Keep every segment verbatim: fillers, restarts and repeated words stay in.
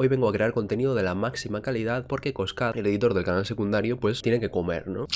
hoy vengo a crear contenido de la máxima calidad porque Coscat, el editor del canal secundario, pues tiene que comer, ¿no?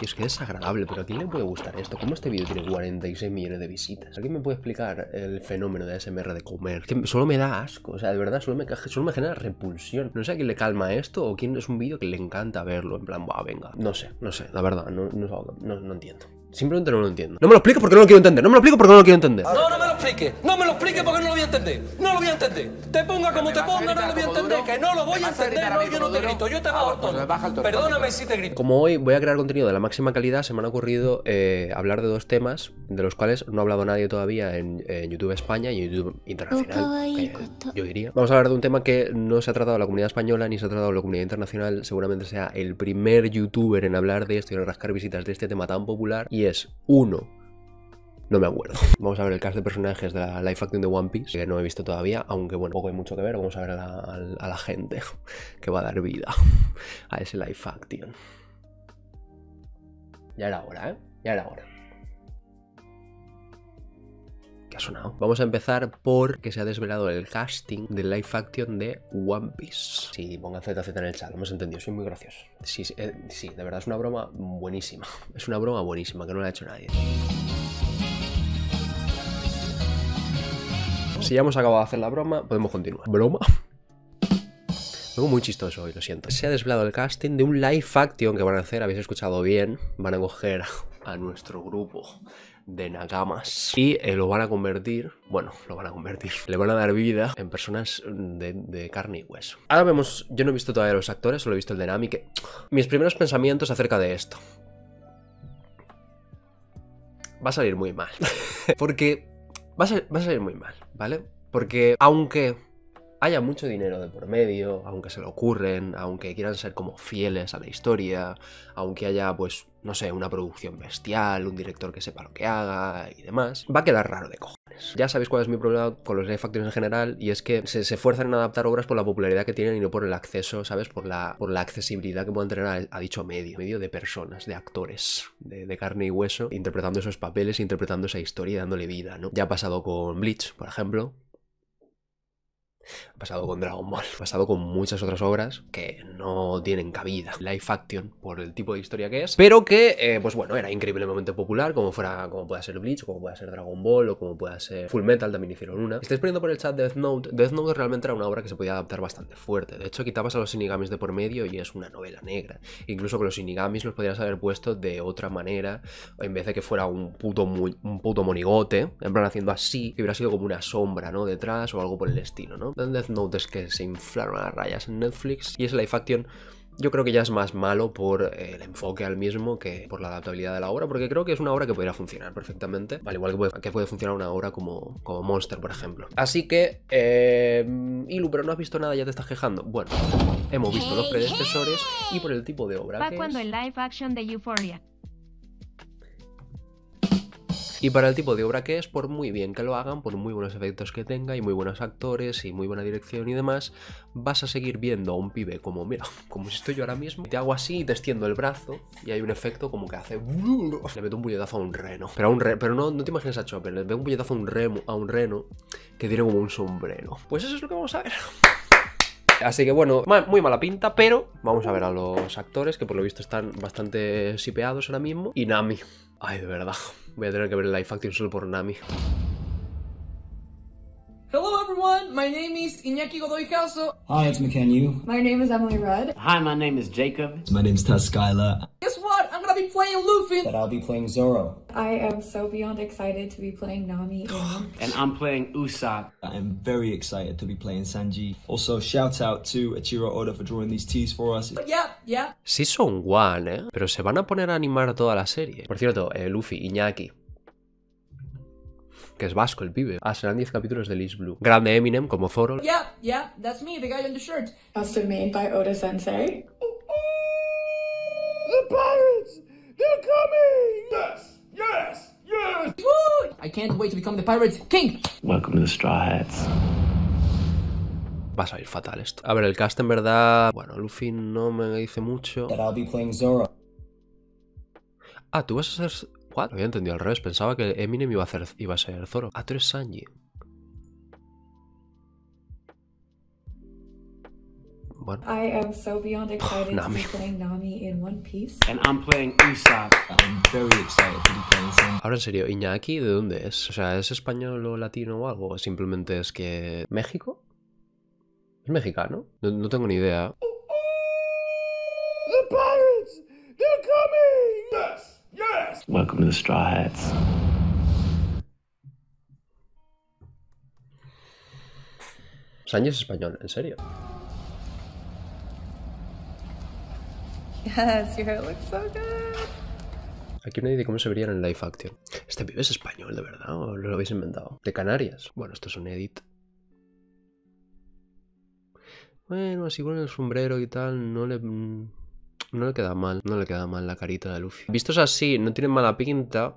Dios, que desagradable, pero ¿a quién le puede gustar esto? ¿Cómo este vídeo tiene cuarenta y seis millones de visitas? ¿Alguien me puede explicar el fenómeno de A S M R de comer? Que solo me da asco, o sea, de verdad, solo me, solo me genera repulsión. No sé a quién le calma esto o quién es un vídeo que le encanta verlo, en plan, va, venga. No sé, no sé, la verdad, no, no, no, no entiendo. Simplemente no lo entiendo. No me lo expliques porque no lo quiero entender, no me lo explico porque no lo quiero entender. No, no me lo expliques, no me lo expliques porque no lo voy a entender. No lo voy a entender. Te ponga como te ponga, no lo voy a entender. Que no lo voy a entender, no, yo no te grito, yo te bajo el tono. Perdóname si te grito. Como hoy voy a crear contenido de la máxima calidad, se me han ocurrido eh, hablar de dos temas de los cuales no ha hablado nadie todavía en, en YouTube España y en YouTube Internacional, que, yo diría. Vamos a hablar de un tema que no se ha tratado en la comunidad española ni se ha tratado en la comunidad internacional. Seguramente sea el primer youtuber en hablar de esto y en rascar visitas de este tema tan popular. Y es uno. No me acuerdo. Vamos a ver el cast de personajes de la live action de One Piece, que no he visto todavía, aunque bueno, poco hay mucho que ver. Vamos a ver a la, a la gente que va a dar vida a ese live action. Ya era hora, ¿eh? Ya era hora. ¿Qué ha sonado? Vamos a empezar por que se ha desvelado el casting del live action de One Piece. Sí, pongan Z Z en el chat, lo hemos entendido, soy muy gracioso. Sí, eh, sí, de verdad, es una broma buenísima. Es una broma buenísima que no la ha hecho nadie. Si ya hemos acabado de hacer la broma, podemos continuar. ¿Broma? Algo muy chistoso hoy, lo siento. Se ha desvelado el casting de un live action que van a hacer, habéis escuchado bien, van a coger a nuestro grupo de Nakamas y eh, lo van a convertir, bueno, lo van a convertir, le van a dar vida en personas de, de carne y hueso. Ahora vemos, yo no he visto todavía los actores, solo he visto el de Nami, que mis primeros pensamientos acerca de esto. Va a salir muy mal, porque va a, ser, va a salir muy mal, ¿vale? Porque aunque haya mucho dinero de por medio, aunque se lo ocurren, aunque quieran ser como fieles a la historia, aunque haya, pues, no sé, una producción bestial, un director que sepa lo que haga y demás, va a quedar raro de cojones. Ya sabéis cuál es mi problema con los live actions en general, y es que se esfuerzan en adaptar obras por la popularidad que tienen y no por el acceso, ¿sabes? Por la, por la accesibilidad que puedan tener a, a dicho medio, medio de personas, de actores, de, de carne y hueso, interpretando esos papeles, interpretando esa historia y dándole vida, ¿no? Ya ha pasado con Bleach, por ejemplo. Ha pasado con Dragon Ball, ha pasado con muchas otras obras que no tienen cabida live action por el tipo de historia que es, pero que, eh, pues bueno, era increíblemente popular, como fuera, como pueda ser Bleach, como pueda ser Dragon Ball, o como pueda ser Full Metal, también hicieron una. Estáis poniendo por el chat Death Note. Death Note realmente era una obra que se podía adaptar bastante fuerte. De hecho, quitabas a los Shinigamis de por medio y es una novela negra. Incluso que los Shinigamis los podrías haber puesto de otra manera, en vez de que fuera un puto, muy, un puto monigote, en plan haciendo así, que hubiera sido como una sombra, ¿no? Detrás o algo por el estilo, ¿no? Death Note es que se inflaron a las rayas en Netflix y ese live action yo creo que ya es más malo por el enfoque al mismo que por la adaptabilidad de la obra, porque creo que es una obra que podría funcionar perfectamente, al igual que puede, que puede funcionar una obra como, como Monster, por ejemplo. Así que, eh, Ilu, pero no has visto nada, ya te estás quejando. Bueno, hemos visto los predecesores y por el tipo de obra Va que cuando es... el live action de Euphoria. Y para el tipo de obra que es, por muy bien que lo hagan, por muy buenos efectos que tenga y muy buenos actores y muy buena dirección y demás, vas a seguir viendo a un pibe como, mira, como si estoy yo ahora mismo, te hago así y te extiendo el brazo y hay un efecto como que hace... Le meto un puñetazo a un reno. Pero, a un re... Pero no, no te imagines a Chopper, le meto un puñetazo a un, remo, a un reno que tiene como un sombrero. Pues eso es lo que vamos a ver. Así que bueno, muy mala pinta, pero vamos a ver a los actores que por lo visto están bastante sipeados ahora mismo. Y Nami. Ay, de verdad. Voy a tener que ver el live action solo por Nami. Hello everyone, my name is Iñaki Godoy Caso. Hi, it's Makenyu. My name is Emily Rudd. Hi, my name is Jacob. My name is Taz Skyler. Guess what? I'm gonna be playing Luffy. But I'll be playing Zoro. I am so beyond excited to be playing Nami. And I'm playing Usopp. I'm very excited to be playing Sanji. Also, shout out to Eiichiro Oda for drawing these teas for us. Yeah, yeah. Season one, ¿eh? Pero se van a poner a animar toda la serie. Por cierto, eh, Luffy, Iñaki. Que es vasco el pibe. Ah, serán diez capítulos de Liz Blue. Grande Eminem como Zoro. Yeah, yeah, that's me, the guy in the shirt. Custom made by Oda Sensei. The pirates! They're coming! Yes! Yes! Yes! Woo! I can't wait to become the Pirates King! Welcome to the Straw Hats. Va a salir fatal esto. A ver, el cast en verdad... Bueno, Luffy no me dice mucho. That I'll be playing Zoro. Ah, tú vas a ser... What? Lo había entendido al revés, pensaba que Eminem iba a, hacer, iba a ser Zoro. Ah, tú eres Sanji. one. I am so beyond excited to be playing Nami in One Piece. And I'm playing Usopp. I'm very excited to be playing Sanji. Ahora en serio, Iñaki, ¿de dónde es? O sea, ¿es español o latino o algo? Simplemente es que... ¿México? ¿Es mexicano? No, no tengo ni idea. The pirates! They're coming! Yes! Yes! Welcome to the Straw Hats. Sanji es español, en serio. Yes, your hair looks so good. Aquí una idea de cómo se verían en live action. Este pibe es español, de verdad, ¿o lo habéis inventado? De Canarias. Bueno, esto es un edit. Bueno, así con el sombrero y tal, no le... No le queda mal, no le queda mal la carita de Luffy. Vistos así, no tienen mala pinta,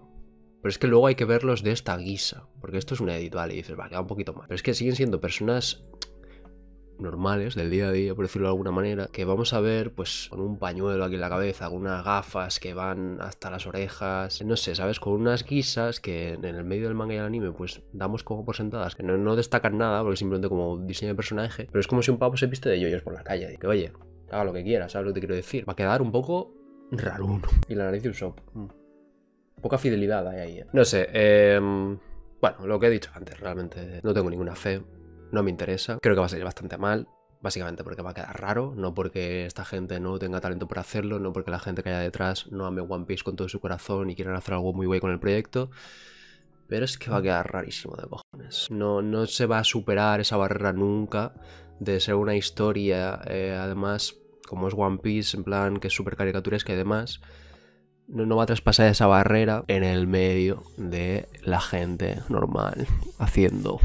pero es que luego hay que verlos de esta guisa. Porque esto es un edit, vale, y dices, va, queda un poquito mal. Pero es que siguen siendo personas normales, del día a día, por decirlo de alguna manera, que vamos a ver, pues, con un pañuelo aquí en la cabeza, con unas gafas que van hasta las orejas, no sé, ¿sabes? Con unas guisas que en el medio del manga y el anime, pues, damos como por sentadas, que no, no destacan nada, porque simplemente como diseño de personaje, pero es como si un pavo se viste de yoyos por la calle, que oye, haga lo que quiera, ¿sabes lo que te quiero decir? Va a quedar un poco raruno. Y la nariz de Usopp. Mm. Poca fidelidad hay ahí, ¿eh? No sé, eh, bueno, lo que he dicho antes, realmente no tengo ninguna fe. No me interesa, creo que va a salir bastante mal, básicamente porque va a quedar raro, no porque esta gente no tenga talento por hacerlo, no porque la gente que haya detrás no ame One Piece con todo su corazón y quieran hacer algo muy guay con el proyecto, pero es que va a quedar rarísimo de cojones. No, no se va a superar esa barrera nunca de ser una historia, eh, además, como es One Piece, en plan que es súper caricaturesca y demás, no, no va a traspasar esa barrera en el medio de la gente normal haciendo...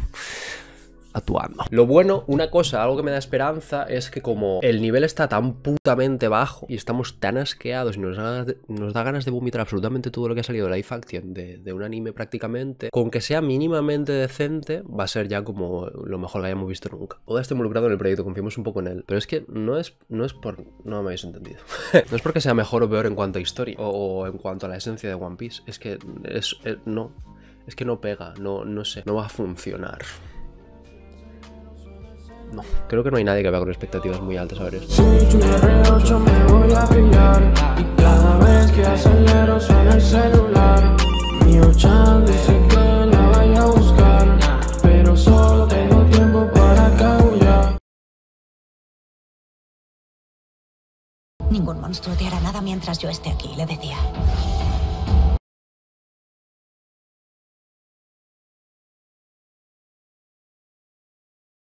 actuando. Lo bueno, una cosa, algo que me da esperanza, es que como el nivel está tan putamente bajo y estamos tan asqueados y nos da, nos da ganas de vomitar absolutamente todo lo que ha salido de Live Action, de, de un anime prácticamente, con que sea mínimamente decente, va a ser ya como lo mejor que hayamos visto nunca. Oda está involucrado en el proyecto, confiemos un poco en él, pero es que no es, no es por... no me habéis entendido. No es porque sea mejor o peor en cuanto a historia o, o en cuanto a la esencia de One Piece, es que es, es, no, es que no pega, no, no sé, no va a funcionar. No, creo que no hay nadie que vaya con expectativas muy altas a ver esto. Ningún monstruo te hará nada mientras yo esté aquí, le decía.